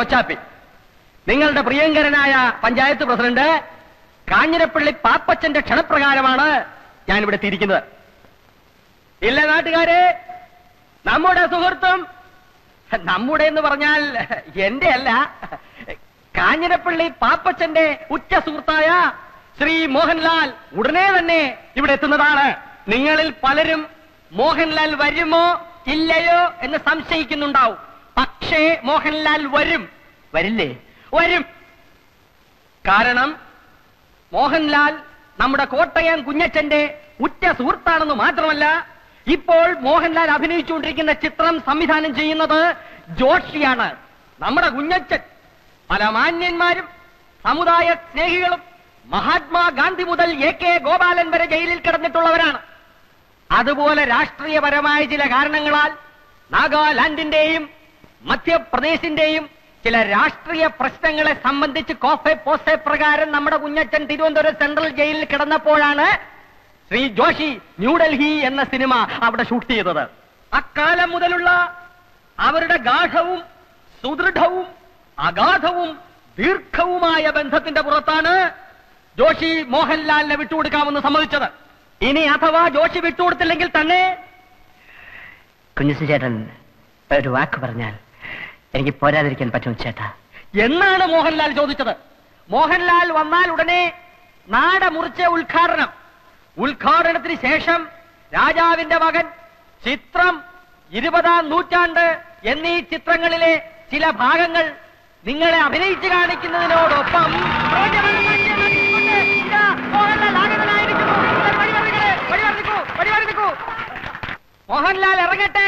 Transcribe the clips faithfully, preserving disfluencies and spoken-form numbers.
കൊച്ചാപ്പി, നിങ്ങളുടെ പ്രിയങ്കരനായ പഞ്ചായത്ത് പ്രസിഡന്റ് കാഞ്ഞിരപ്പള്ളി പാപ്പച്ചന്റെ ക്ഷണപ്രകാരമാണ് ഞാനിവിടെ തിരിക്കുന്നത്. ഇല്ല നാട്ടുകാരെ, നമ്മുടെ സുഹൃത്തും, നമ്മുടെ എന്ന് പറഞ്ഞാൽ എന്റെ അല്ല, കാഞ്ഞിരപ്പള്ളി പാപ്പച്ചന്റെ ഉച്ച സുഹൃത്തായ ശ്രീ മോഹൻലാൽ ഉടനെ തന്നെ ഇവിടെ എത്തുന്നതാണ്. നിങ്ങളിൽ പലരും മോഹൻലാൽ വരുമോ ഇല്ലയോ എന്ന് സംശയിക്കുന്നുണ്ടാവും. പക്ഷേ മോഹൻലാൽ വരും. വരില്ലേ? വരും. കാരണം മോഹൻലാൽ നമ്മുടെ കോട്ടയം കുഞ്ഞച്ചന്റെ ഉറ്റ സുഹൃത്താണെന്ന് മാത്രമല്ല, ഇപ്പോൾ മോഹൻലാൽ അഭിനയിച്ചുകൊണ്ടിരിക്കുന്ന ചിത്രം സംവിധാനം ചെയ്യുന്നത് ജോഷിയാണ്. നമ്മുടെ കുഞ്ഞച്ചൻ പല മാന്യന്മാരും സമുദായ സ്നേഹികളും മഹാത്മാഗാന്ധി മുതൽ എ കെ ഗോപാലൻ വരെ ജയിലിൽ കിടന്നിട്ടുള്ളവരാണ്. അതുപോലെ രാഷ്ട്രീയപരമായ ചില കാരണങ്ങളാൽ നാഗാലാൻഡിന്റെയും മധ്യപ്രദേശിന്റെയും ചില രാഷ്ട്രീയ പ്രശ്നങ്ങളെ സംബന്ധിച്ച് കോഫെ പോസ്റ്റെ പ്രകാരം നമ്മുടെ കുഞ്ഞച്ചൻ തിരുവനന്തപുരം സെൻട്രൽ ജയിലിൽ കിടന്നപ്പോഴാണ് ശ്രീ ജോഷി ന്യൂഡൽഹി എന്ന സിനിമ അവിടെ ഷൂട്ട് ചെയ്തത്. അക്കാലം മുതലുള്ള അവരുടെ ഗാഢവും സുദൃഢവും അഗാധവും ദീർഘവുമായ ബന്ധത്തിന്റെ പുറത്താണ് ജോഷി മോഹൻലാലിനെ വിട്ടുകൊടുക്കാമെന്ന് സമ്മതിച്ചത്. ഇനി അഥവാ ജോഷി വിട്ടുകൊടുത്തില്ലെങ്കിൽ തന്നെ കുഞ്ഞിസു ചേട്ടൻ ഒരു വാക്ക് പറഞ്ഞാൽ എനിക്ക് പോരാതിരിക്കാൻ പറ്റും ചേട്ടാ എന്നാണ് മോഹൻലാൽ ചോദിച്ചത്. മോഹൻലാൽ വന്നാൽ ഉടനെ നാട മുറിച്ച ഉദ്ഘാടനം, ഉദ്ഘാടനത്തിന് ശേഷം രാജാവിന്റെ മകൻ, ചിത്രം, ഇരുപതാം നൂറ്റാണ്ട് എന്നീ ചിത്രങ്ങളിലെ ചില ഭാഗങ്ങൾ നിങ്ങളെ അഭിനയിച്ചു കാണിക്കുന്നതിനോടൊപ്പം മോഹൻലാൽ ഇറങ്ങട്ടെ.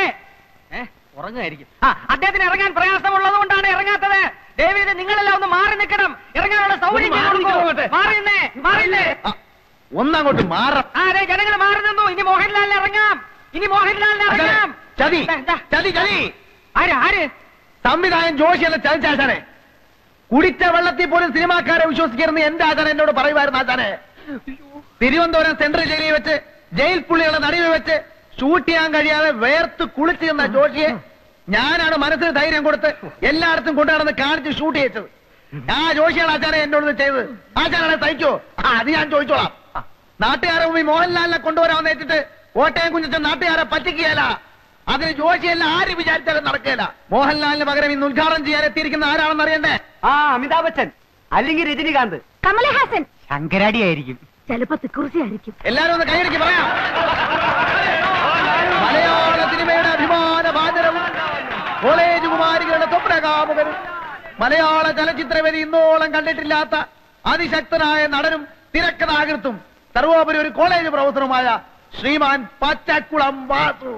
ഉറങ്ങായിരിക്കും. ആ, അദ്ദേഹത്തിന് ഇറങ്ങാൻ പ്രയാസമുള്ളത് കൊണ്ടാണ് ഇറങ്ങാത്തത്. ദയവേത് നിങ്ങളെല്ലാം ഒന്ന് മാറി നിൽക്കണം. ഇറങ്ങാനുള്ള സൗകര്യം ഒന്നങ്ങോട്ട് മാറാം. അതെ, ജനങ്ങൾ മാറി നിന്നു. ഇനി മോഹൻലാലിന് ഇറങ്ങാം. ഇനി മോഹൻലാലിന് ഇറങ്ങാം. ചതി ചതി ചതി ആര് ആര് സംവിധായകൻ ജോഷി എന്ന ചതിച്ചാച്ചാനെ. കുടിച്ച വെള്ളത്തിൽ പോലും സിനിമാക്കാരെ വിശ്വസിക്കരുന്ന് എന്റെ ആചാരം എന്നോട് പറയുമായിരുന്നു. ആചാനെ തിരുവനന്തപുരം സെൻട്രൽ ജയിലിൽ വെച്ച് ജയിൽ പുള്ളികളെ നടുവിൽ വെച്ച് ഷൂട്ട് ചെയ്യാൻ കഴിയാതെ വേർത്ത് കുളിച്ചു നിന്ന ജോഷിയെ ഞാനാണ് മനസ്സിന് ധൈര്യം കൊടുത്ത് എല്ലായിടത്തും കൊണ്ടുനടന്ന് കാണിച്ച് ഷൂട്ട് ചെയ്തത്. ആ ജോഷിയാണ് ആചാരെ എന്നോട് ചെയ്തത്. ആചാരനെ സഹിക്കോ? അത് ഞാൻ ചോദിച്ചോളാം. നാട്ടുകാരെ മുമ്പിൽ മോഹൻലാലിനെ കൊണ്ടുവരാമെന്ന് ഏറ്റിട്ട് കോട്ടയം കുഞ്ഞച്ചൻ നാട്ടുകാരെ പറ്റിക്കുകയല്ല. അതിന് ജോഷിയെല്ലാം ആര് വിചാരിച്ചാലും നടക്കുകയില്ല. മോഹൻലാലിന് പകരം ഇന്ന് ഉദ്ഘാടനം ചെയ്യാൻ എത്തിയിരിക്കുന്ന ആരാണെന്ന് അറിയണ്ടേ? ആ, അമിതാഭ് ബച്ചൻ അല്ലെങ്കിൽ രജനികാന്ത്, കമലഹാസൻ, ശങ്കരാടി ആയിരിക്കും, ചിലപ്പോ ആയിരിക്കും. എല്ലാരും ഒന്ന് കൈയടിക്ക് പറയാം. മലയാള സിനിമയുടെ അഭിമാന ഭാജനവും കോളേജ് കുമാരികളുടെ സ്വപ്നകാമുകനും മലയാള ചലച്ചിത്രവേദി ഇന്നോളം കണ്ടിട്ടില്ലാത്ത അതിശക്തനായ നടനും തിരക്കഥാകൃത്തും സർവോപരി ഒരു കോളേജ് പ്രൊഫസറുമായ ശ്രീമാൻ പച്ചക്കുളം വാസു.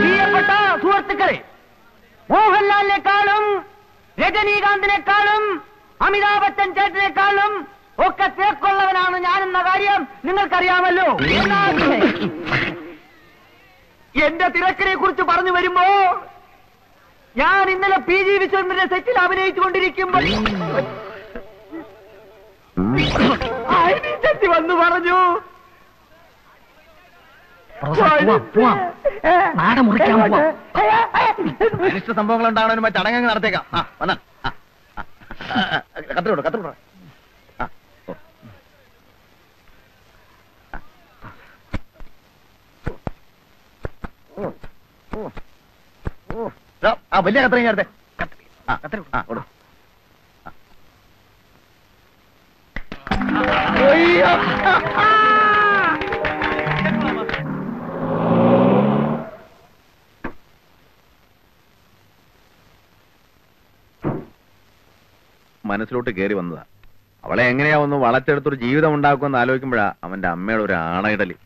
പ്രിയപ്പെട്ട സുഹൃത്തുക്കളെ, മോഹൻലാലിനെക്കാളും രജനീകാന്തിനെക്കാളും അമിതാഭ് ബച്ചൻ ചേട്ടനെക്കാളും ഒക്കെ തേക്കുള്ളവനാണ് ഞാനെന്ന കാര്യം നിങ്ങൾക്കറിയാമല്ലോ. എന്റെ തിരക്കിനെ കുറിച്ച് പറഞ്ഞു വരുമ്പോ ഞാൻ ഇന്നലെ പി ജി വിശ്വന്ദ്രന്റെ സെറ്റിൽ അഭിനയിച്ചു കൊണ്ടിരിക്കുമ്പോൾ അനിച്ചത്തി വന്നു പറഞ്ഞു, അനിഷ്ട സംഭവങ്ങൾ ഉണ്ടാകണമെന്ന് മറ്റു അടങ്ങങ്ങൾ നടത്തേക്കാം. കത്തിരോട് കത്തിരോട് വലിയ കത്രി നേരത്തെ മനസ്സിലോട്ട് കയറി വന്നതാ. അവളെ എങ്ങനെയാ ഒന്ന് വളച്ചെടുത്തൊരു ജീവിതം ഉണ്ടാക്കുമെന്ന് ആലോചിക്കുമ്പോഴാ അവന്റെ അമ്മയുടെ ഒരു ആണയിടലി.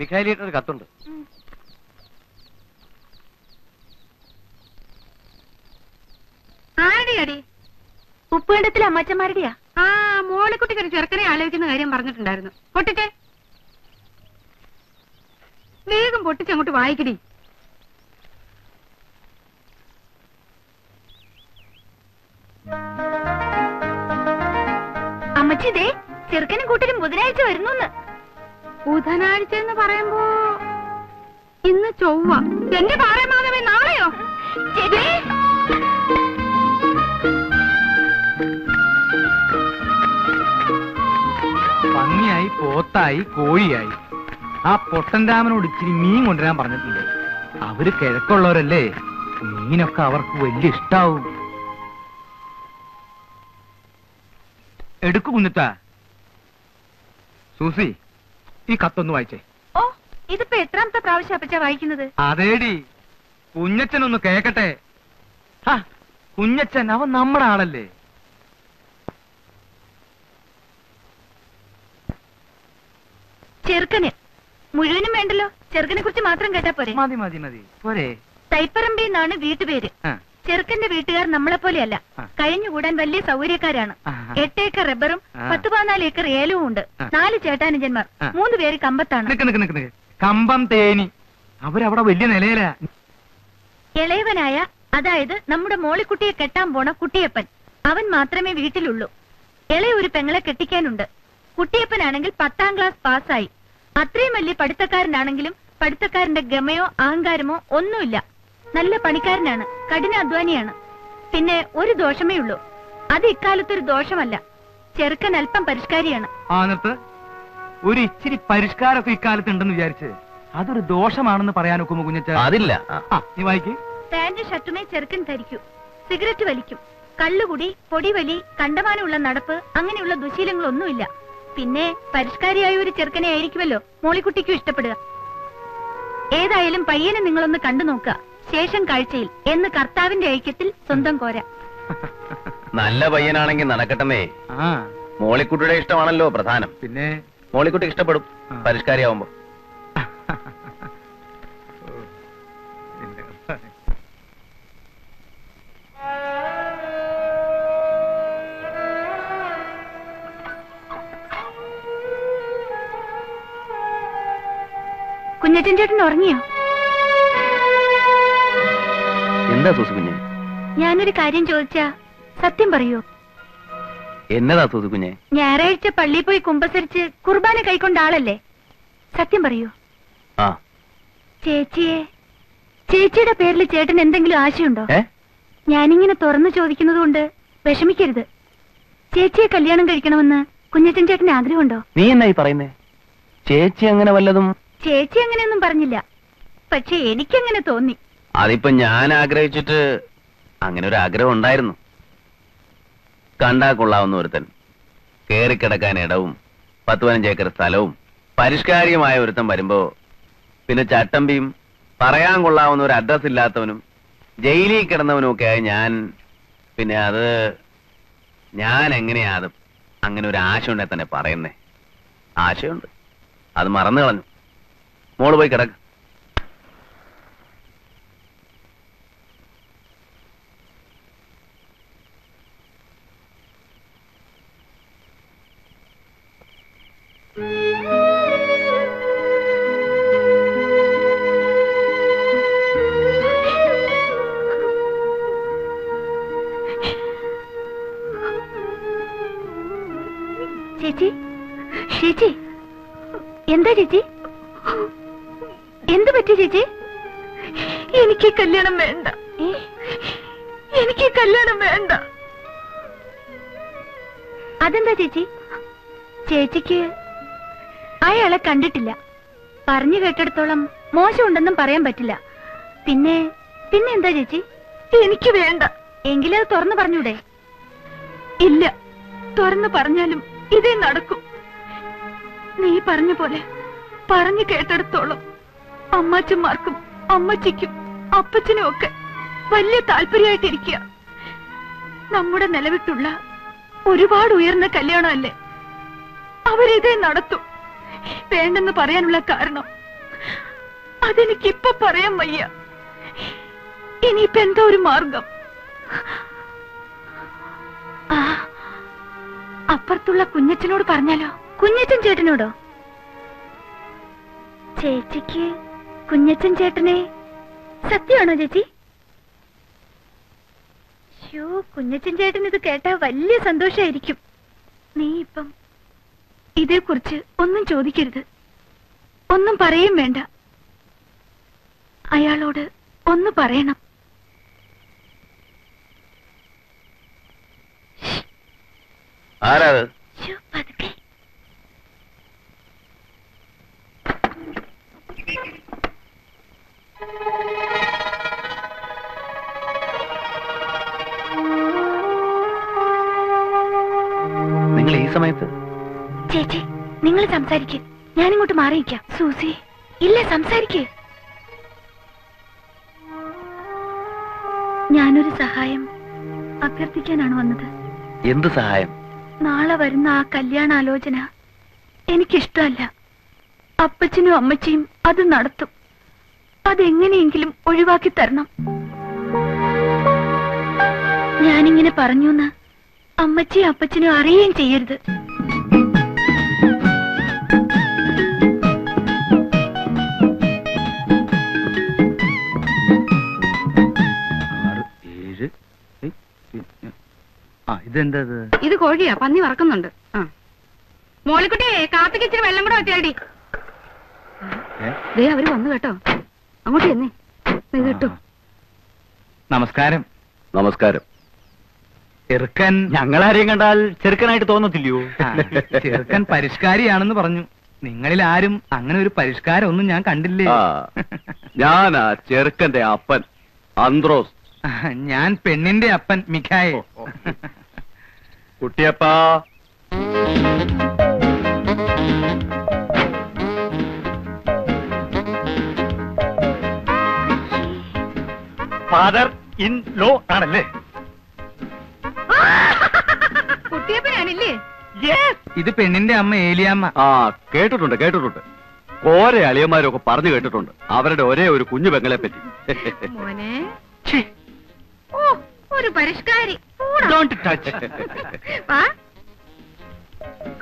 മിഖായിലേട്ടൊരു കത്തുണ്ട്. ആരുടെയാടി? ഉപ്പുകണ്ടത്തിലെ അമ്മച്ചന്മാരുടെയാ. Ah, മോളിക്കുട്ടിക്ക് ഒരു ചെറുക്കനെ ആലോചിക്കുന്ന കാര്യം പറഞ്ഞിട്ടുണ്ടായിരുന്നു. പൊട്ടിച്ചേ, വേഗം പൊട്ടിച്ച് അങ്ങോട്ട് വായിക്കടി. അമ്മച്ചി ദേ ചെറുക്കനും കൂട്ടരും ബുധനാഴ്ച വരുന്നു. ബുധനാഴ്ച എന്ന് പറയുമ്പോ ഇന്ന് ചൊവ്വ. എന്റെ ഭാര്യ മാധവൻ നാളെയോ? പന്നിയായി പോത്തായി കോഴിയായി ആ പൊട്ടൻ രാമനോട് ഇച്ചിരി മീൻ കൊണ്ടുവരാൻ പറഞ്ഞിട്ടുണ്ട്. അവര് കിഴക്കുള്ളവരല്ലേ, മീനൊക്കെ അവർക്ക് വലിയ ഇഷ്ടാവും. എടുക്കു കുഞ്ഞിട്ട. സൂസി, ഈ കത്തൊന്ന് വായിച്ചേ. ഓ, ഇതിപ്പോ എത്രാമത്തെ പ്രാവശ്യം അപ്പച്ചാ വായിക്കുന്നത്? അതേടി, കുഞ്ഞച്ചൻ ഒന്ന് കേക്കട്ടെ. കുഞ്ഞച്ചൻ അവൻ നമ്മുടെ ആളല്ലേ. ചെറുക്കന് മുഴുവനും വേണ്ടല്ലോ, ചെറുക്കനെ കുറിച്ച് മാത്രം കേട്ടാ പോരെ? മതി മതി മതി പോരെ. തൈപ്പറമ്പി എന്നാണ് വീട്ടുപേര്. ചെറുക്കന്റെ വീട്ടുകാർ നമ്മളെ പോലെയല്ല, കഴിഞ്ഞുകൂടാൻ വലിയ സൗകര്യക്കാരാണ്. എട്ടേക്കർ റബ്ബറും പത്ത് പതിനാല് ഏക്കർ ഏലവും ഉണ്ട്. നാല് ചേട്ടാനുജന്മാർ, മൂന്ന് പേര് കമ്പത്താണ്. കമ്പം തേനി അവരവിടെ വലിയ നിലയിലാ. ഇളയവനായ, അതായത് നമ്മുടെ മോളിക്കുട്ടിയെ കെട്ടാൻ പോണ കുട്ടിയപ്പൻ, അവൻ മാത്രമേ വീട്ടിലുള്ളൂ. ഇളയ ഒരു പെങ്ങളെ കെട്ടിക്കാനുണ്ട്. കുട്ടിയപ്പനാണെങ്കിൽ പത്താം ക്ലാസ് പാസ്സായി. അത്രയും വലിയ പഠിത്തക്കാരനാണെങ്കിലും പഠിത്തക്കാരന്റെ ഗമയോ അഹങ്കാരമോ ഒന്നുമില്ല. നല്ല പണിക്കാരനാണ്, കഠിനാധ്വാനിയാണ്. പിന്നെ ഒരു ദോഷമേ ഉള്ളൂ, അത് ഇക്കാലത്തൊരു ദോഷമല്ല. ചെറുക്കൻ അല്പം പരിഷ്കാരിയാണ്. ആ നിർത്ത്, ഒരു ഇച്ചിരി പരിഷ്കാരമൊക്കെ ഇക്കാലത്ത് ഉണ്ടെന്ന് വിചാരിച്ച് അതൊരു ദോഷമാണെന്ന് പറയാൻ ഒക്കുമോ കുഞ്ഞച്ചാ? അതില്ല. നീ വായിക്ക്. പാന്റ് ഷർട്ടുമേ ചെറുക്കൻ ധരിക്കൂ, സിഗരറ്റ് വലിക്കും, കള്ളുകുടി, പൊടിവലി, കണ്ടമാനമുള്ള നടപ്പ്, അങ്ങനെയുള്ള ദുശീലങ്ങളൊന്നുമില്ല. പിന്നെ പരിഷ്കാരിയായ ഒരു ചെറുക്കനെ ആയിരിക്കുമല്ലോ മോളിക്കുട്ടിക്കും ഇഷ്ടപ്പെടുക. ഏതായാലും പയ്യനെ നിങ്ങളൊന്ന് കണ്ടു നോക്കുക. ശേഷം കാഴ്ചയിൽ എന്ന് കർത്താവിന്റെ ഐക്യത്തിൽ സ്വന്തം കോര. നല്ല പയ്യനാണെങ്കിൽ നടക്കട്ടമേ. മോളിക്കുട്ടിയുടെ ഇഷ്ടമാണല്ലോ പ്രധാനം. പിന്നെ മോളിക്കുട്ടി ഇഷ്ടപ്പെടും പരിഷ്കാരിയാവുമ്പോ. കുഞ്ഞച്ചൻ ചേട്ടൻ ഉറങ്ങിയോ? എന്താ സൂസു കുഞ്ഞെ? ഞാനൊരു കാര്യം ചോദിച്ചാ സത്യം പറയൂ. എന്നതാ സൂസു കുഞ്ഞെ? ഞായറാഴ്ച പള്ളിയിൽ പോയി കുമ്പസരിച്ച് കുർബാന കൈക്കൊണ്ട ആളല്ലേ? സത്യം പറയൂ. ആ ചേച്ചിയെ, ചേച്ചിയുടെ പേരിൽ ചേട്ടൻ എന്തെങ്കിലും ആശയുണ്ടോ? ഞാനിങ്ങനെ തുറന്നു ചോദിക്കുന്നത് കൊണ്ട് വിഷമിക്കരുത്. ചേച്ചിയെ കല്യാണം കഴിക്കണമെന്ന് കുഞ്ഞച്ചൻ ചേട്ടന് ആഗ്രഹമുണ്ടോ? നീ എന്നായി പറയുന്നേ? ചേച്ചി അങ്ങനെ വല്ലതും... ചേച്ചി അങ്ങനെയൊന്നും പറഞ്ഞില്ല, പക്ഷെ എനിക്കങ്ങനെ തോന്നി. അതിപ്പോ ഞാൻ ആഗ്രഹിച്ചിട്ട് അങ്ങനെ ഒരു ആഗ്രഹം ഉണ്ടായിരുന്നു. കണ്ടാ കൊള്ളാവുന്ന ഒരുത്തൻ, കേറിക്കിടക്കാൻ ഇടവും പത്ത് പതിനഞ്ചേക്കർ സ്ഥലവും പരിഷ്കാരിയുമായ ഒരുത്തൻ വരുമ്പോ പിന്നെ ചട്ടമ്പിയും പറയാൻ കൊള്ളാവുന്ന ഒരു അഡ്രസ് ഇല്ലാത്തവനും ജയിലിൽ കിടന്നവനും ഒക്കെ ആയി ഞാൻ. പിന്നെ അത് ഞാൻ എങ്ങനെയാതും അങ്ങനെ ഒരു ആശയുണ്ടെ തന്നെ പറയുന്നേ. ആശയുണ്ട്, അത് മറന്നു കളഞ്ഞു. മോള് പോയി കിടക്ക. ചേച്ചി, ചേച്ചി എന്താ ചേച്ചി? എന്ത് പറ്റി ചേച്ചി? എനിക്ക് കല്യാണം വേണ്ട, എനിക്ക് കല്യാണം വേണ്ട. അതെന്താ ചേച്ചി? ചേച്ചിക്ക് അയാളെ കണ്ടിട്ടില്ല, പറഞ്ഞു കേട്ടിടത്തോളം മോശമുണ്ടെന്നും പറയാൻ പറ്റില്ല. പിന്നെ പിന്നെ എന്താ ചേച്ചി? എനിക്ക് വേണ്ട. എങ്കിലത് തുറന്നു പറഞ്ഞൂടെ? ഇല്ല, തുറന്നു പറഞ്ഞാലും ഇതേ നടക്കും. നീ പറഞ്ഞ പോലെ പറഞ്ഞു കേട്ടിടത്തോളം അമ്മാച്ചന്മാർക്കും അമ്മച്ചിക്കും അപ്പച്ചനും ഒക്കെ വലിയ താല്പര്യമായിട്ടിരിക്കുക. നമ്മുടെ നിലവിട്ടുള്ള ഒരുപാട് ഉയർന്ന കല്യാണമല്ലേ, അവരിതേ നടത്തും. വേണ്ടെന്ന് പറയാനുള്ള കാരണം അതെനിക്കിപ്പൊ പറയാൻ വയ്യ. ഇനിയിപ്പോ എന്താ ഒരു മാർഗം? ആ അപ്പുറത്തുള്ള കുഞ്ഞച്ചനോട് പറഞ്ഞാലോ? കുഞ്ഞച്ചൻ ചേട്ടനോടോ? ചേച്ചിക്ക് കുഞ്ഞച്ചൻ ചേട്ടനെ സത്യമാണോ ചേച്ചി? ഷോ, കുഞ്ഞച്ചൻ ചേട്ടൻ ഇത് കേട്ടാ വലിയ സന്തോഷായിരിക്കും. നീ ഇപ്പം ഇതേക്കുറിച്ച് ഒന്നും ചോദിക്കരുത്, ഒന്നും പറയും വേണ്ട. അയാളോട് ഒന്ന് പറയണം. നിങ്ങൾ ഈ സമയത്ത്? ചേച്ചി നിങ്ങൾ സംസാരിക്ക്, ഞാനിങ്ങോട്ട് മാറിയിരിക്കാം. സൂസി, ഇല്ല സംസാരിക്ക്. ഞാനൊരു സഹായം അഭ്യർത്ഥിക്കാനാണ് വന്നത്. എന്ത് സഹായം? നാളെ വരുന്ന ആ കല്യാണാലോചന എനിക്കിഷ്ടമല്ല. അപ്പച്ചനും അമ്മച്ചിയും അത് നടത്തും. അതെങ്ങനെയെങ്കിലും ഒഴിവാക്കി തരണം. ഞാനിങ്ങനെ പറഞ്ഞൂന്ന് അമ്മച്ചിയും അപ്പച്ചനും അറിയുകയും ചെയ്യരുത്. ഇത് കോഴിയാ, പന്നി വറക്കുന്നുണ്ട്. ആ മോളിക്കുട്ടി, കാപ്പിക്ക് ഇച്ചിരി വെള്ളം കൂടെ വെച്ചാടി. ദേ അവര് വന്നു കേട്ടോ, അങ്ങോട്ട് തന്നെ കേട്ടോ. നമസ്കാരം. നമസ്കാരം. ചെറുക്കൻ ഞങ്ങളാരെയും കണ്ടാൽ ചെറുക്കനായിട്ട് തോന്നത്തില്ലയോ? ചെറുക്കൻ പരിഷ്കാരിയാണെന്ന് പറഞ്ഞു. നിങ്ങളിൽ ആരും അങ്ങനെ ഒരു പരിഷ്കാരം ഒന്നും ഞാൻ കണ്ടില്ലേ. ഞാനാ ചെറുക്കന്റെ അപ്പൻ ആന്ത്രോസ്. ഞാൻ പെണ്ണിന്റെ അപ്പൻ മിഖായേൽ. കുട്ടിയപ്പാ, ഫാദർ ഇൻ ലോ ആണല്ലേ? കുട്ടിയപ്പനാണല്ലേ? ഇത് പെണ്ണിന്റെ അമ്മ ഏലിയാമ്മ. ആ കേട്ടിട്ടുണ്ട് കേട്ടിട്ടുണ്ട്. ഓരോ അളിയന്മാരൊക്കെ പറഞ്ഞു കേട്ടിട്ടുണ്ട് അവരുടെ ഒരേ ഒരു കുഞ്ഞു പെങ്ങളെ പറ്റി. ഒരു പരിഷ്കാരി.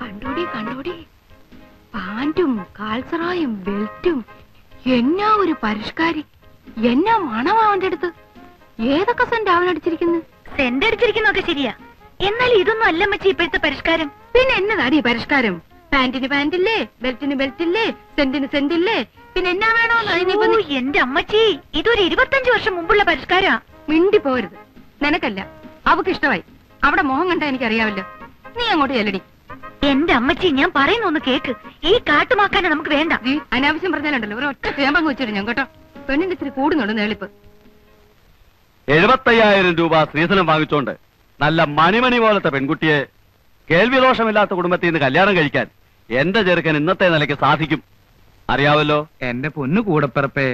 കണ്ടോടി കണ്ടോടി, പാന്റും കാൽസറായും ബെൽറ്റും. എന്നാ ഒരു പരിഷ്കാരി, എന്നാ മണം അവന്റെ അടുത്ത്. ഏതൊക്കെ സെന്റ് അവനടിച്ചിരിക്കുന്നു. സെന്റ് അടിച്ചിരിക്കുന്നൊക്കെ ശരിയാ, എന്നാൽ ഇതൊന്നും അല്ല മച്ചി ഇപ്പോഴത്തെ പരിഷ്കാരം. പിന്നെ എന്നതാടി പരിഷ്കാരം? പാന്റിന് പാന്റില്ലേ, ബെൽറ്റിന് ബെൽറ്റില്ലേ, സെന്റിന് സെന്റില്ലേ, പിന്നെ എന്നാ വേണോന്ന്. എന്റെ അമ്മച്ചി, ഇതൊരു ഇരുപത്തഞ്ചു വർഷം മുമ്പുള്ള പരിഷ്കാരാ. മിണ്ടി പോരുത്. നിനക്കല്ല, അവക്ക് ഇഷ്ടമായി. അവിടെ മോഹം കണ്ട എനിക്കറിയാവല്ലോ. നീ അങ്ങോട്ട് ചെല്ലടി. എന്റെ അമ്മച്ചി ഞാൻ പറയുന്ന ഒന്ന് കേക്ക്. ഈ കാട്ടുമാക്കാനെ നമുക്ക് വേണ്ട. അനാവശ്യം പറഞ്ഞാലുണ്ടല്ലോ ഒരു ഒറ്റ ചേമ്പങ്ങ് വെച്ചിട്ട് ഞാൻ കേട്ടോ. പെണ്ണിന്റെ ഇത്തിരി കൂടുന്നുണ്ട് നേളിപ്പ്. എഴുപത്തയ്യായിരം രൂപ സ്ത്രീധനം വാങ്ങിച്ചോണ്ട് നല്ല മണിമണി പോലത്തെ പെൺകുട്ടിയെ കേൾവി ദോഷമില്ലാത്ത കുടുംബത്തിൽ നിന്ന് കല്യാണം കഴിക്കാൻ എന്റെ ചെറുക്കൻ ഇന്നത്തെ നിലയ്ക്ക് സാധിക്കും. അറിയാവല്ലോ എന്റെ പൊന്നു കൂടപ്പിറപ്പേ,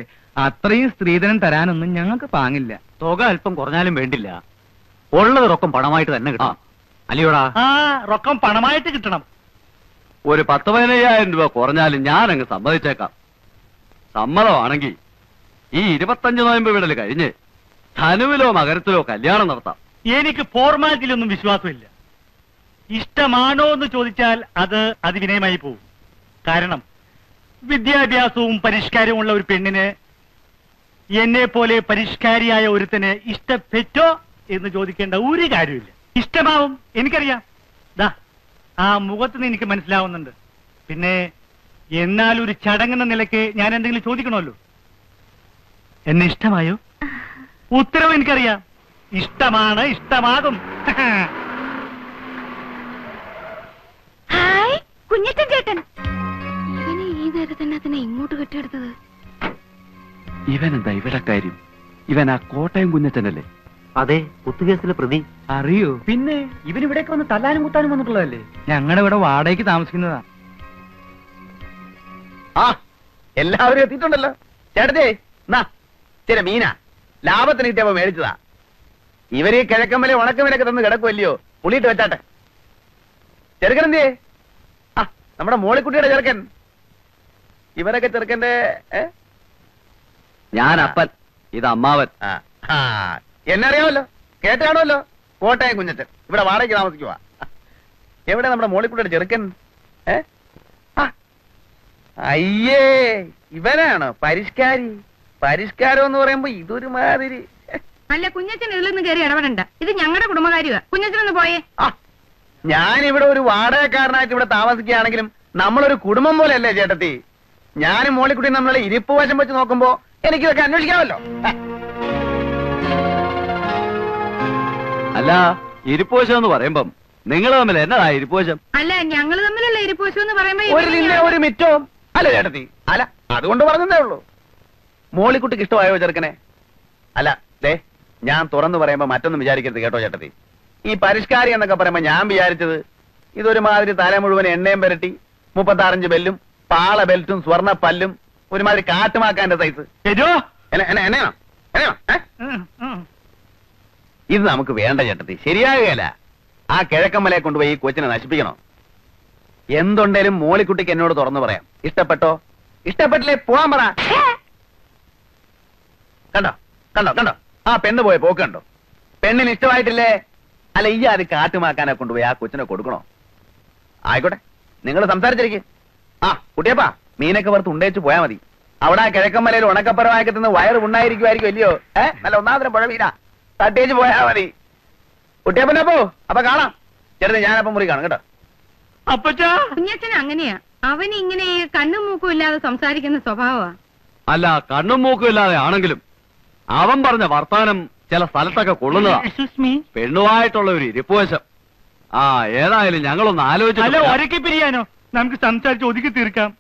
അത്രയും സ്ത്രീധനം തരാനൊന്നും ഞങ്ങൾക്ക് പാങ്ങില്ല. തുക അല്പം കുറഞ്ഞാലും വേണ്ടില്ല, ഉള്ളത് റൊക്കം പണമായിട്ട് തന്നെ കിട്ടണം. അല്ലയോടാ? റൊക്കം പണമായിട്ട് കിട്ടണം. ഒരു പത്ത് പതിനയ്യായിരം രൂപ കുറഞ്ഞാലും ഞാൻ അങ്ങ് സമ്മതിച്ചേക്കാം. സമ്മതമാണെങ്കിൽ ഈ ഇരുപത്തഞ്ച് നോയമ്പ് വിടൽ കഴിഞ്ഞ് ധനുവിലോ മകരത്തിലോ കല്യാണം നടത്താം. എനിക്ക് ഫോർമാലിറ്റിയിലൊന്നും വിശ്വാസമില്ല. ഇഷ്ടമാണോ എന്ന് ചോദിച്ചാൽ അത് അതിവിനയമായി പോകും. കാരണം വിദ്യാഭ്യാസവും പരിഷ്കാരവും ഉള്ള ഒരു പെണ്ണിന് എന്നെ പോലെ പരിഷ്കാരിയായ ഒരുത്തന് ഇഷ്ടപ്പെട്ടോ എന്ന് ചോദിക്കേണ്ട ഒരു കാര്യമില്ല. ഇഷ്ടമാവും, എനിക്കറിയാം. ദാ ആ മുഖത്ത് നിന്ന് എനിക്ക് മനസ്സിലാവുന്നുണ്ട്. പിന്നെ എന്നാൽ ഒരു ചടങ്ങെന്ന നിലയ്ക്ക് ഞാൻ എന്തെങ്കിലും ചോദിക്കണമല്ലോ. എന്നെ ഇഷ്ടമായോ? ഉത്തരവ് എനിക്കറിയാം. ഇഷ്ടമാണ്, ഇഷ്ടമാകും. ഹായ് കുഞ്ഞച്ചൻ ചേട്ടൻ. ഇവനെ ഈ നേരത്തന്നെ അതിനെ ഇങ്ങോട്ട് കെട്ടിയെടുത്തത്. ഇവനെന്താ ഇവിടെ കാര്യം? ഇവൻ ആ കോട്ടയം കുഞ്ഞച്ചനല്ലേ? അതെ, കുത്തുകേസിലെ പ്രതി. അറിയോ? പിന്നെ ഇവൻ ഇവിടേക്ക് വന്ന് തല്ലാനും കുത്താനും വന്നിട്ടുള്ളതല്ലേ? ഞങ്ങളുടെ ഇവിടെ വാടകയ്ക്ക് താമസിക്കുന്നതാ. ആ എല്ലാവരും എത്തിയിട്ടുണ്ടല്ലോ. ചേട്ടത്തെ ചില മീന ലാഭത്തിന് കിട്ടിയപ്പോ മേടിച്ചതാ. ഇവര് കിഴക്കമ്പലെ ഉണക്കമ്പലൊക്കെ തന്ന് കിടക്കുമല്ലയോ, പുളിയിട്ട് വെച്ചാട്ടെ. ചെറുക്കൻ എന്തേ? ആ നമ്മുടെ മോളിക്കുട്ടിയുടെ ചെറുക്കൻ. ഇവരൊക്കെ ചെറുക്കന്റെ ഞാൻ അപ്പൻ, ഇത് അമ്മാവൻ. എന്നറിയാമല്ലോ, കേട്ടാണല്ലോ. കോട്ടയം കുഞ്ഞച്ചൻ ഇവിടെ വാടകയ്ക്ക് താമസിക്കുക. എവിടെ നമ്മുടെ മോളിക്കുട്ടിയുടെ ചെറുക്കൻ? അയ്യേ, ഇവനാണോ പരിഷ്കാരി? പരിഷ്കാരം എന്ന് പറയുമ്പോ ഇതൊരു മാതിരി. അല്ല കുഞ്ഞച്ചൻ, ഇതിലൊന്നും കയറി ഇടപെടണ്ട, ഇത് ഞങ്ങളുടെ കുടുംബകാര്യമാണ്. കുഞ്ഞച്ചനൊന്ന് പോയേ. ഞാനിവിടെ ഒരു വാടകക്കാരനായിട്ട് ഇവിടെ താമസിക്കുകയാണെങ്കിലും നമ്മളൊരു കുടുംബം പോലെയല്ലേ ചേട്ടത്തി? ഞാനും മോളിക്കുട്ടിയും നമ്മളെ ഇരിപ്പ് വശം വെച്ച് നോക്കുമ്പോ എനിക്കിതൊക്കെ അന്വേഷിക്കാമല്ലോ. അല്ല ഇരിപ്പ് വശം എന്ന് പറയുമ്പം നിങ്ങൾ തമ്മിൽ എന്നതാ ഇരിപ്പ് വശം? അല്ല ഞങ്ങൾ തമ്മിലുള്ള ഇരിപ്പ് വശം എന്ന് പറയുമ്പോ ഒരു നിന്നെ ഒരു മിറ്റവും അല്ല ചേട്ടത്തി. അല്ല അതുകൊണ്ട് പറഞ്ഞതേ ഉള്ളൂ. മോളിക്കുട്ടിക്ക് ഇഷ്ടമായോ ചെറുക്കനെ? അല്ല ദേ, ഞാൻ തുറന്നു പറയുമ്പോ മറ്റൊന്നും വിചാരിക്കരുത് കേട്ടോ ചേട്ടത്തി. ഈ പരിഷ്കാരി എന്നൊക്കെ പറയുമ്പോ ഞാൻ വിചാരിച്ചത് ഇതൊരു മാതിരി തല മുഴുവൻ എണ്ണയും പുരട്ടി, മുപ്പത്താറഞ്ച് ബെല്ലും പാള ബെൽറ്റും സ്വർണ്ണ പല്ലും, ഒരുമാതിരി കാട്ടുമാക്കാന്റെ സൈസ്. ഇത് നമുക്ക് വേണ്ട ചേട്ടത്തി, ശരിയാകുകയല്ല. ആ കിഴക്കമ്മലെ കൊണ്ടുപോയി ഈ കൊച്ചിനെ നശിപ്പിക്കണോ? എന്തുണ്ടേലും മോളിക്കുട്ടിക്ക് എന്നോട് തുറന്നു പറയാം. ഇഷ്ടപ്പെട്ടോ ഇഷ്ടപ്പെട്ടില്ലേ പോവാൻ പറ. കണ്ടോ കണ്ടോ കണ്ടോ ആ പെണ്ണ് പോയ പോക്ക് കണ്ടോ? പെണ്ണിന് ഇഷ്ടമായിട്ടില്ലേ? അല്ല ഈ അത് കാട്ടുമാക്കാനെ കൊണ്ടുപോയി ആ കൊച്ചിനെ കൊടുക്കണോ? ആയിക്കോട്ടെ, നിങ്ങൾ സംസാരിച്ചിരിക്കും. ആ കുട്ടിയപ്പാ, മീനൊക്കെ വറുത്ത് ഉണ്ടേച്ച് പോയാൽ മതി. അവിടെ ആ കിഴക്കമ്മലയിൽ ഉണക്കപ്പരമാക്കി തന്ന് വയറ് ഉണ്ടായിരിക്കുമായിരിക്കും അല്ലയോ? ഏ നല്ല ഒന്നാമതിന് പുഴ മീന തട്ടേച്ച് പോയാൽ മതി. കുട്ടിയപ്പനെ പോ, അപ്പൊ കാണാം. ചേട്ടന് ഞാനപ്പം മുറി കാണും കേട്ടോ. കുഞ്ഞച്ചൻ അങ്ങനെയാ, അവൻ ഇങ്ങനെ കണ്ണും മൂക്കും ഇല്ലാതെ സംസാരിക്കുന്ന സ്വഭാവമാ. അല്ല കണ്ണും മൂക്കും ഇല്ലാതെ ആണെങ്കിലും അവൻ പറഞ്ഞ വർത്താനം ചില സ്ഥലത്തൊക്കെ കൊള്ളുന്നതാ, പെണ്ണുമായിട്ടുള്ള ഒരു ഇരിപ്പുവശം. ആ ഏതായാലും ഞങ്ങളൊന്ന് ആലോചിച്ചു നമുക്ക് സംസാരിച്ച് ഒതുക്കി തീർക്കാം.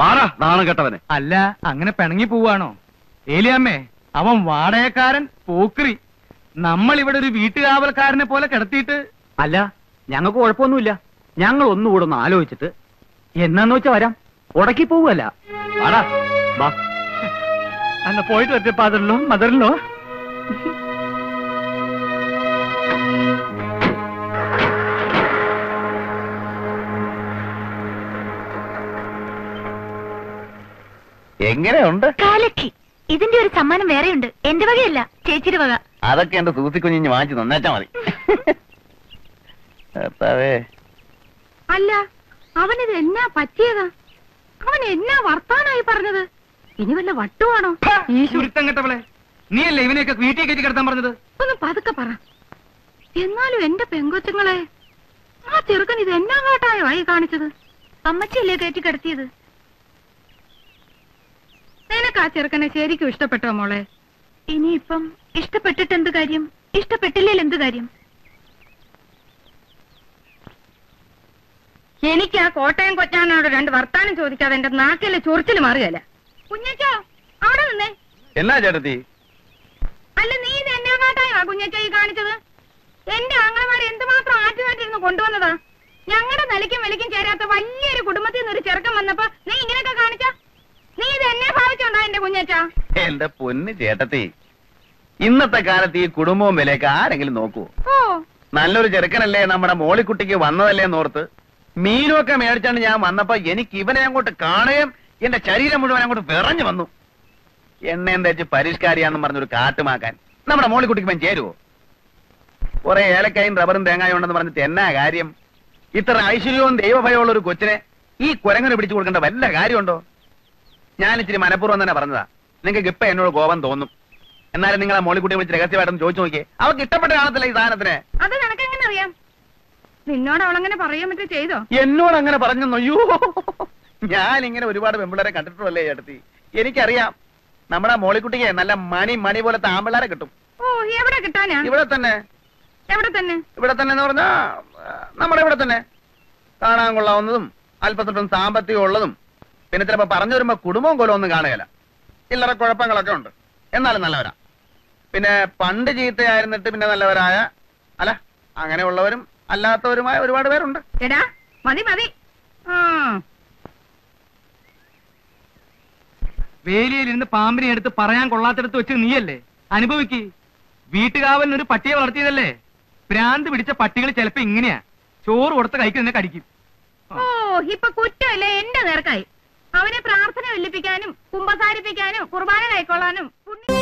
വാടാ നാണം കേട്ടവനെ. അല്ല അങ്ങനെ പിണങ്ങി പോവാണോ ഏലിയമ്മേ? അവൻ വാടകക്കാരൻ പോക്രി, നമ്മൾ ഇവിടെ ഒരു വീട്ടുകാവൽക്കാരനെ പോലെ കിടത്തിയിട്ട്. അല്ല ഞങ്ങൾക്ക് കുഴപ്പമൊന്നുമില്ല, ഞങ്ങൾ ഒന്നുകൂടെ ഒന്ന് ആലോചിച്ചിട്ട് എന്നാന്ന് വെച്ചാ വരാം. ഉടക്കി പോവല്ല, വാടാ വാ. അല്ല പോയിട്ട് വരട്ടെ ഫാദറിനോ മദറിനോ. എങ്ങനെയുണ്ട് കാലക്കി? ഇതിന്റെ ഒരു സമ്മാനം വേറെയുണ്ട്, എന്റെ വകയല്ല ചേച്ചിയുടെ വക. അതൊക്കെ എന്റെ സൂസിക്കുഞ്ഞിഞ്ഞ് വാങ്ങിച്ചു നന്നാച്ചാ മതി. അല്ല അവനിത് എന്നാ പറ്റിയതാ? അവൻ എന്നാ വർത്താനായി പറഞ്ഞത്? ഇനി വല്ല വട്ടുവാണോ? നീയല്ലേ ഇവനെയൊക്കെ വീട്ടിൽ കയറ്റി കിടത്താൻ പറഞ്ഞത്? ഒന്ന് പതുക്കെ പറ. എന്നാലും എന്റെ പെങ്കൊച്ചുങ്ങളെ, ആ ചെറുക്കൻ ഇത് എന്നാ കാട്ടായോ ആയി കാണിച്ചത്? അമ്മച്ചല്ലേ കയറ്റി കിടത്തിയത്. നിനക്ക് ആ ചെറുക്കനെ ശരിക്കും ഇഷ്ടപ്പെട്ടോ മോളെ? ഇനിയിപ്പം ഇഷ്ടപ്പെട്ടിട്ട് എന്ത് കാര്യം, ഇഷ്ടപ്പെട്ടില്ലേൽ എന്ത് കാര്യം? എനിക്ക് ആ കോട്ടയം കൊച്ചാനോട് രണ്ട് വർത്താനം ചോദിക്കാതെ എന്റെ നാക്കിലെ ചൊറിച്ചിൽ മാറുകയല്ല. കുഞ്ഞച്ചോ അവിടെ നിന്നേ. എന്നാ ചേട്ടത്തി? അല്ല നീ ഇത് എന്നെ കാട്ടായോ കുഞ്ഞച്ചോ ഈ കാണിച്ചത്? എന്റെ ആങ്ങളമാർ എന്തുമാത്രം ആറ്റുമായിട്ടിരുന്ന് കൊണ്ടുവന്നതാ. ഞങ്ങളുടെ നിലയ്ക്കും വിലയ്ക്കും ചേരാത്ത വലിയൊരു കുടുംബത്തിൽ നിന്നൊരു ചെറുക്കം വന്നപ്പോ നീ ഇങ്ങനെയൊക്കെ കാണിച്ച, നീ ഇത് എന്നെ ഭാവിച്ചോണ്ടാ എന്റെ കുഞ്ഞച്ചാ? എന്റെ പൊന്ന് ചേട്ടത്തി, ഇന്നത്തെ കാലത്ത് ഈ കുടുംബവും വിലയൊക്കെ ആരെങ്കിലും നോക്കൂ? ഓ നല്ലൊരു ചെറുക്കനല്ലേ നമ്മുടെ മോളിക്കുട്ടിക്ക് വന്നതല്ലേ എന്നോർത്ത് മീനൊക്കെ മേടിച്ചാണ് ഞാൻ വന്നപ്പോ എനിക്ക് ഇവനെ അങ്ങോട്ട് കാണുകയും എന്റെ ശരീരം മുഴുവൻ അങ്ങോട്ട് വിറഞ്ഞു വന്നു. എണ്ണയും തേച്ച് പരിഷ്കാരിയാന്ന് പറഞ്ഞൊരു കാട്ടുമാക്കാൻ നമ്മുടെ മോളിക്കുട്ടിക്ക് പൻ ചേരുവോ? കുറെ ഏലക്കായും റബ്ബറും തേങ്ങായും ഉണ്ടെന്ന് പറഞ്ഞിട്ട് എന്നാ കാര്യം? ഇത്ര ഐശ്വര്യവും ദൈവഭയമുള്ള ഒരു കൊച്ചിനെ ഈ കുരങ്ങനെ പിടിച്ചു കൊടുക്കേണ്ട വല്ല കാര്യമുണ്ടോ? ഞാൻ ഇച്ചിരി മനഃപൂർവ്വം തന്നെ പറഞ്ഞതാ, നിങ്ങൾക്ക് ഇപ്പൊ എന്നോട് കോപം തോന്നും. എന്നാലും നിങ്ങൾ ആ മോളിക്കുട്ടിയെ വിളിച്ച് രഹസ്യമായിട്ടൊന്ന് ചോദിച്ചു നോക്കിയേ, അവർക്ക് ഇഷ്ടപ്പെട്ട കാണത്തില്ല ഈ സാധനത്തിന്. അത് നിനക്കെങ്ങനെ അറിയാം? നിന്നോട് അവളങ്ങനെ പറയാൻ പറ്റേ? ചെയ്തോ? എന്നോട് അങ്ങനെ പറഞ്ഞോ? അയ്യോ ഞാൻ ഇങ്ങനെ ഒരുപാട് പെമ്പിള്ളേരെ കണ്ടിട്ടുള്ളല്ലേ ചേട്ടത്തി, എനിക്കറിയാം. നമ്മുടെ മോളിക്കുട്ടിക്ക് നല്ല മണി മണി പോലത്തെ ആമ്പിള്ളേരെ കിട്ടും. ഓ എവിടെ കിട്ടാനാ? ഇവിടെ തന്നെ. എവിടെ തന്നെ? ഇവിടെ തന്നെ എന്ന് പറഞ്ഞാ നമ്മുടെ ഇവിടെ തന്നെ. കാണാൻ കൊള്ളാവുന്നതും അല്പസ്വല്പം സാമ്പത്തികം ഉള്ളതും, പിന്നെ ചിലപ്പോ പറഞ്ഞു വരുമ്പോ കുടുംബവും കൊല്ലം ഒന്നും കാണുകയില്ല. ചില്ലറ കുഴപ്പങ്ങളൊക്കെ ഉണ്ട്, എന്നാലും നല്ലവരാ. പിന്നെ പണ്ട് ചീത്തയായിരുന്നിട്ട് പിന്നെ നല്ലവരായ, അല്ല അങ്ങനെയുള്ളവരും അല്ലാത്തവരുമായ ഒരുപാട് പേരുണ്ട്. എടാ മതി മതി. വേലിയിലിരുന്ന് പാമ്പിനെ എടുത്ത് പറയാൻ കൊള്ളാത്തടത്ത് വെച്ച് നീയല്ലേ അനുഭവിക്ക്. വീട്ടുകാവലിനൊരു പട്ടിയെ വളർത്തിയതല്ലേ? ഭ്രാന്ത് പിടിച്ച പട്ടികൾ ചിലപ്പോ ഇങ്ങനെയാ, ചോറ് കൊടുത്ത കൈക്ക് നിന്നെ കടിക്കും. ഓ ഇപ്പൊ കുറ്റമല്ലേ എന്റെ നേർക്കായി. അവനെ പ്രാർത്ഥന വെല്ലിപ്പിക്കാനും കുമ്പസാരിപ്പിക്കാനും കുർബാന കൈക്കൊള്ളാനും